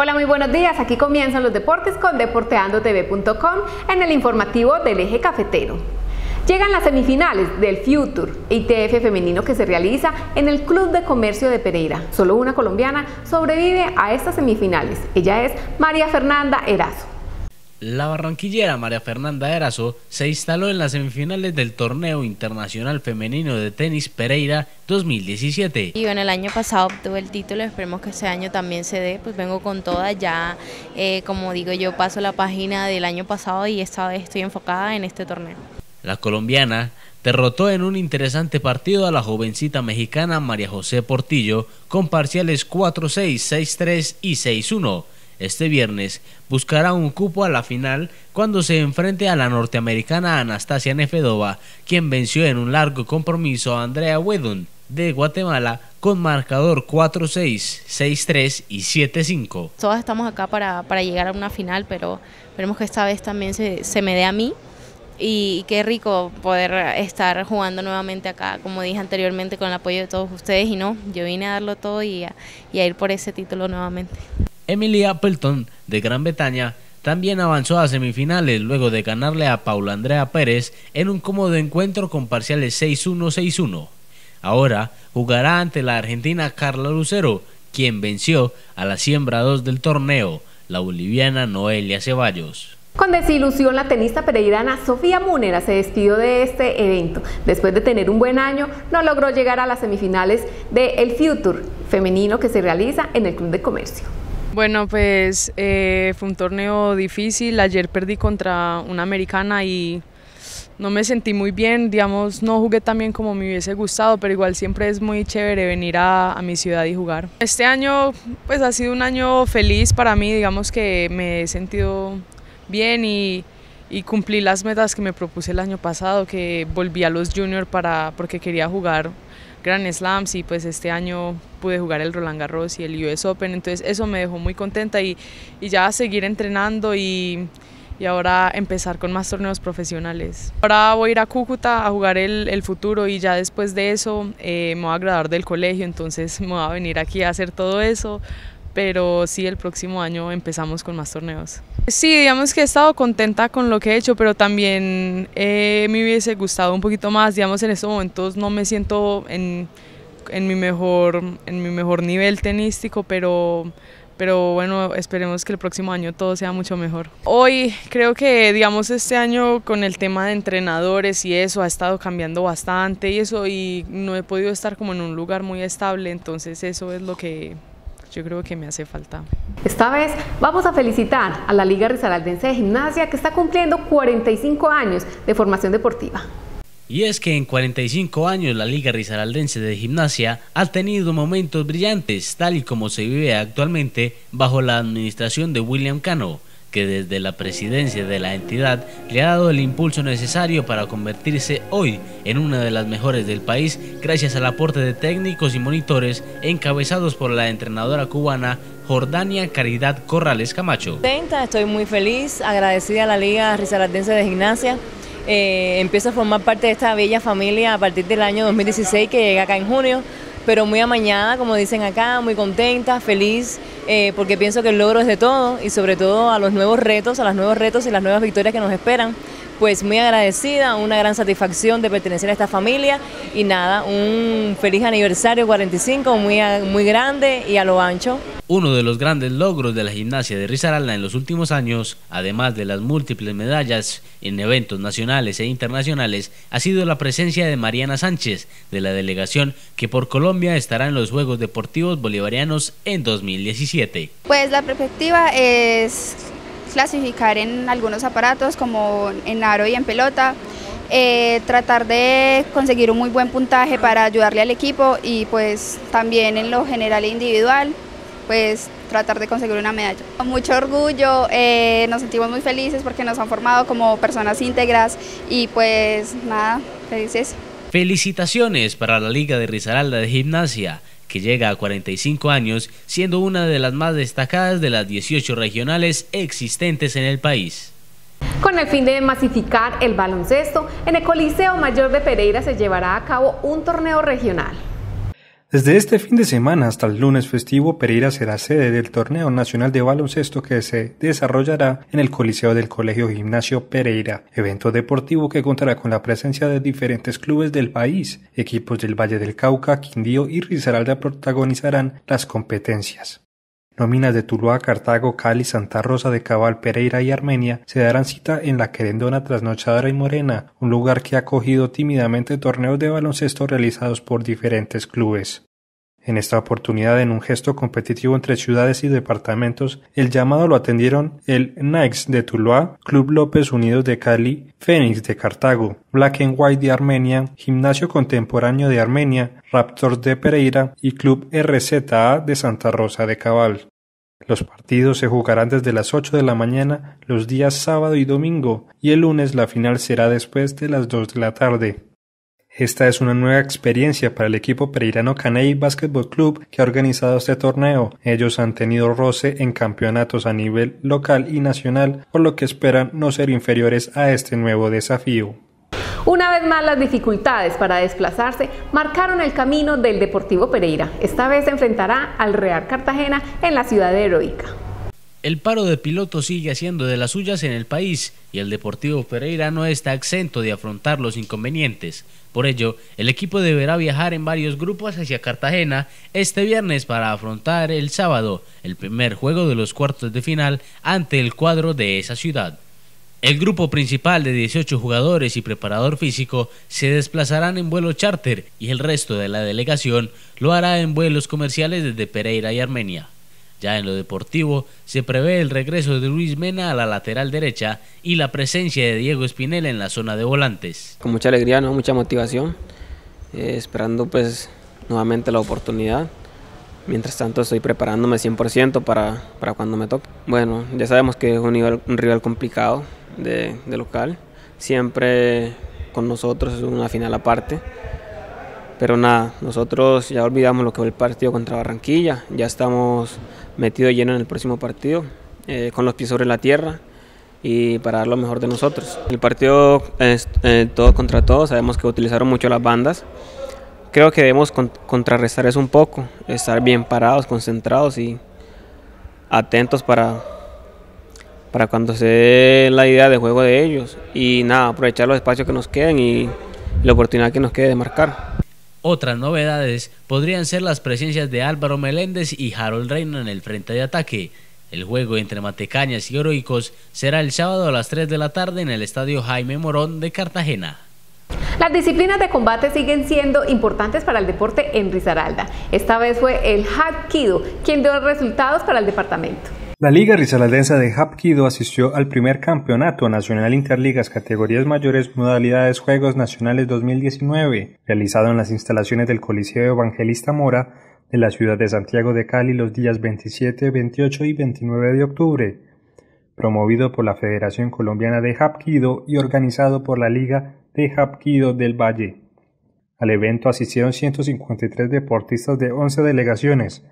Hola, muy buenos días. Aquí comienzan los deportes con DeporteandoTV.com en el informativo del eje cafetero. Llegan las semifinales del Future ITF femenino que se realiza en el Club de Comercio de Pereira. Solo una colombiana sobrevive a estas semifinales. Ella es María Fernanda Erazo. La barranquillera María Fernanda Erazo se instaló en las semifinales del Torneo Internacional Femenino de Tenis Pereira 2017. Y bueno, el año pasado obtuve el título, esperemos que este año también se dé, pues vengo con toda, ya como digo yo, paso la página del año pasado y esta vez estoy enfocada en este torneo. La colombiana derrotó en un interesante partido a la jovencita mexicana María José Portillo con parciales 4-6, 6-3 y 6-1. Este viernes buscará un cupo a la final cuando se enfrente a la norteamericana Anastasia Nefedova, quien venció en un largo compromiso a Andrea Wedon de Guatemala con marcador 4-6, 6-3 y 7-5. Todas estamos acá para llegar a una final, pero esperemos que esta vez también se me dé a mí. Y qué rico poder estar jugando nuevamente acá, como dije anteriormente, con el apoyo de todos ustedes. Y no, yo vine a darlo todo y a ir por ese título nuevamente. Emily Appleton, de Gran Bretaña, también avanzó a semifinales luego de ganarle a Paula Andrea Pérez en un cómodo encuentro con parciales 6-1, 6-1. Ahora jugará ante la argentina Carla Lucero, quien venció a la siembra 2 del torneo, la boliviana Noelia Ceballos. Con desilusión, la tenista pereirana Sofía Munera se despidió de este evento. Después de tener un buen año, no logró llegar a las semifinales del Future femenino que se realiza en el Club de Comercio. Bueno, pues fue un torneo difícil. Ayer perdí contra una americana y no me sentí muy bien. Digamos, no jugué tan bien como me hubiese gustado, pero igual siempre es muy chévere venir a mi ciudad y jugar. Este año pues ha sido un año feliz para mí. Digamos que me he sentido bien y cumplí las metas que me propuse el año pasado, que volví a los juniors porque quería jugar Grand Slams, y pues este año pude jugar el Roland Garros y el US Open, entonces eso me dejó muy contenta y ya seguir entrenando y ahora empezar con más torneos profesionales. Ahora voy a ir a Cúcuta a jugar el futuro y ya después de eso me voy a graduar del colegio, entonces me voy a venir aquí a hacer todo eso. Pero sí, el próximo año empezamos con más torneos. Sí, digamos que he estado contenta con lo que he hecho, pero también me hubiese gustado un poquito más. Digamos, en estos momentos no me siento en mi mejor nivel tenístico, pero bueno, esperemos que el próximo año todo sea mucho mejor. Hoy creo que, digamos, este año con el tema de entrenadores y eso ha estado cambiando bastante y eso, y no he podido estar como en un lugar muy estable, entonces eso es lo que yo creo que me hace falta. Esta vez vamos a felicitar a la Liga Risaraldense de Gimnasia, que está cumpliendo 45 años de formación deportiva. Y es que en 45 años la Liga Risaraldense de Gimnasia ha tenido momentos brillantes, tal y como se vive actualmente bajo la administración de William Cano, que desde la presidencia de la entidad le ha dado el impulso necesario para convertirse hoy en una de las mejores del país, gracias al aporte de técnicos y monitores encabezados por la entrenadora cubana Jordania Caridad Corrales Camacho. Contenta, estoy muy feliz, agradecida a la Liga Risaraldense de Gimnasia. Empiezo a formar parte de esta bella familia a partir del año 2016, que llega acá en junio, pero muy amañada, como dicen acá, muy contenta, feliz, porque pienso que el logro es de todo y sobre todo a los nuevos retos, y las nuevas victorias que nos esperan. Pues muy agradecida, una gran satisfacción de pertenecer a esta familia y nada, un feliz aniversario 45, muy grande y a lo ancho. Uno de los grandes logros de la gimnasia de Risaralda en los últimos años, además de las múltiples medallas en eventos nacionales e internacionales, ha sido la presencia de Mariana Sánchez, de la delegación que por Colombia estará en los Juegos Deportivos Bolivarianos en 2017. Pues la perspectiva es clasificar en algunos aparatos como en aro y en pelota, tratar de conseguir un muy buen puntaje para ayudarle al equipo y pues también en lo general e individual, pues tratar de conseguir una medalla. Con mucho orgullo, nos sentimos muy felices porque nos han formado como personas íntegras y pues nada, felices. Felicitaciones para la Liga de Risaralda de Gimnasia, que llega a 45 años, siendo una de las más destacadas de las 18 regionales existentes en el país. Con el fin de masificar el baloncesto, en el Coliseo Mayor de Pereira se llevará a cabo un torneo regional. Desde este fin de semana hasta el lunes festivo, Pereira será sede del torneo nacional de baloncesto que se desarrollará en el Coliseo del Colegio Gimnasio Pereira, evento deportivo que contará con la presencia de diferentes clubes del país. Equipos del Valle del Cauca, Quindío y Risaralda protagonizarán las competencias. Nóminas de Tuluá, Cartago, Cali, Santa Rosa de Cabal, Pereira y Armenia se darán cita en la Querendona Trasnochadora y Morena, un lugar que ha acogido tímidamente torneos de baloncesto realizados por diferentes clubes. En esta oportunidad, en un gesto competitivo entre ciudades y departamentos, el llamado lo atendieron el Nikes de Tuluá, Club López Unidos de Cali, Fénix de Cartago, Black and White de Armenia, Gimnasio Contemporáneo de Armenia, Raptors de Pereira y Club RZA de Santa Rosa de Cabal. Los partidos se jugarán desde las 8 de la mañana los días sábado y domingo, y el lunes la final será después de las 2 de la tarde. Esta es una nueva experiencia para el equipo pereirano Caney Basketball Club que ha organizado este torneo. Ellos han tenido roce en campeonatos a nivel local y nacional, por lo que esperan no ser inferiores a este nuevo desafío. Una vez más, las dificultades para desplazarse marcaron el camino del Deportivo Pereira. Esta vez se enfrentará al Real Cartagena en la ciudad heroica. El paro de pilotos sigue haciendo de las suyas en el país y el Deportivo Pereira no está exento de afrontar los inconvenientes. Por ello, el equipo deberá viajar en varios grupos hacia Cartagena este viernes para afrontar el sábado el primer juego de los cuartos de final ante el cuadro de esa ciudad. El grupo principal de 18 jugadores y preparador físico se desplazarán en vuelo charter y el resto de la delegación lo hará en vuelos comerciales desde Pereira y Armenia. Ya en lo deportivo, se prevé el regreso de Luis Mena a la lateral derecha y la presencia de Diego Espinel en la zona de volantes. Con mucha alegría, ¿no? Mucha motivación, esperando pues nuevamente la oportunidad. Mientras tanto estoy preparándome 100% para cuando me toque. Bueno, ya sabemos que es un rival complicado de local, siempre con nosotros es una final aparte. Pero nada, nosotros ya olvidamos lo que fue el partido contra Barranquilla, ya estamos metidos lleno en el próximo partido, con los pies sobre la tierra y para dar lo mejor de nosotros. El partido es todo contra todo, sabemos que utilizaron mucho las bandas, creo que debemos contrarrestar eso un poco, estar bien parados, concentrados y atentos para cuando se dé la idea de juego de ellos y nada, aprovechar los espacios que nos queden y la oportunidad que nos quede de marcar. Otras novedades podrían ser las presencias de Álvaro Meléndez y Harold Reyna en el frente de ataque. El juego entre Matecañas y Heroicos será el sábado a las 3 de la tarde en el Estadio Jaime Morón de Cartagena. Las disciplinas de combate siguen siendo importantes para el deporte en Risaralda. Esta vez fue el Hapkido quien dio resultados para el departamento. La Liga Risaraldense de Hapkido asistió al primer Campeonato Nacional Interligas Categorías Mayores Modalidades Juegos Nacionales 2019, realizado en las instalaciones del Coliseo Evangelista Mora de la ciudad de Santiago de Cali los días 27, 28 y 29 de octubre, promovido por la Federación Colombiana de Hapkido y organizado por la Liga de Hapkido del Valle. Al evento asistieron 153 deportistas de 11 delegaciones,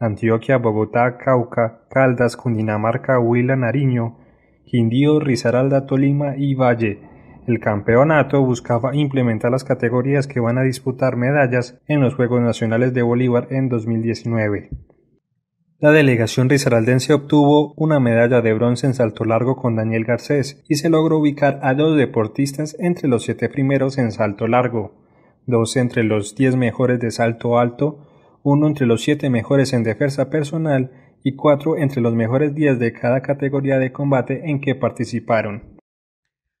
Antioquia, Bogotá, Cauca, Caldas, Cundinamarca, Huila, Nariño, Quindío, Risaralda, Tolima y Valle. El campeonato buscaba implementar las categorías que van a disputar medallas en los Juegos Nacionales de Bolívar en 2019. La delegación risaraldense obtuvo una medalla de bronce en salto largo con Daniel Garcés y se logró ubicar a 2 deportistas entre los 7 primeros en salto largo, 2 entre los 10 mejores de salto alto, 1 entre los 7 mejores en defensa personal y 4 entre los mejores 10 de cada categoría de combate en que participaron.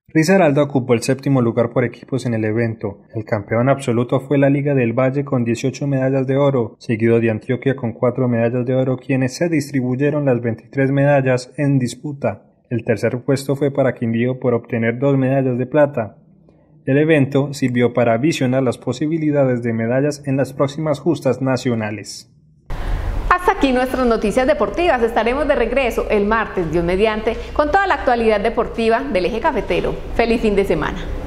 Risaralda ocupó el 7º lugar por equipos en el evento. El campeón absoluto fue la Liga del Valle con 18 medallas de oro, seguido de Antioquia con 4 medallas de oro, quienes se distribuyeron las 23 medallas en disputa. El tercer puesto fue para Quindío por obtener 2 medallas de plata. El evento sirvió para visionar las posibilidades de medallas en las próximas justas nacionales. Hasta aquí nuestras noticias deportivas. Estaremos de regreso el martes, Dios mediante, con toda la actualidad deportiva del eje cafetero. ¡Feliz fin de semana!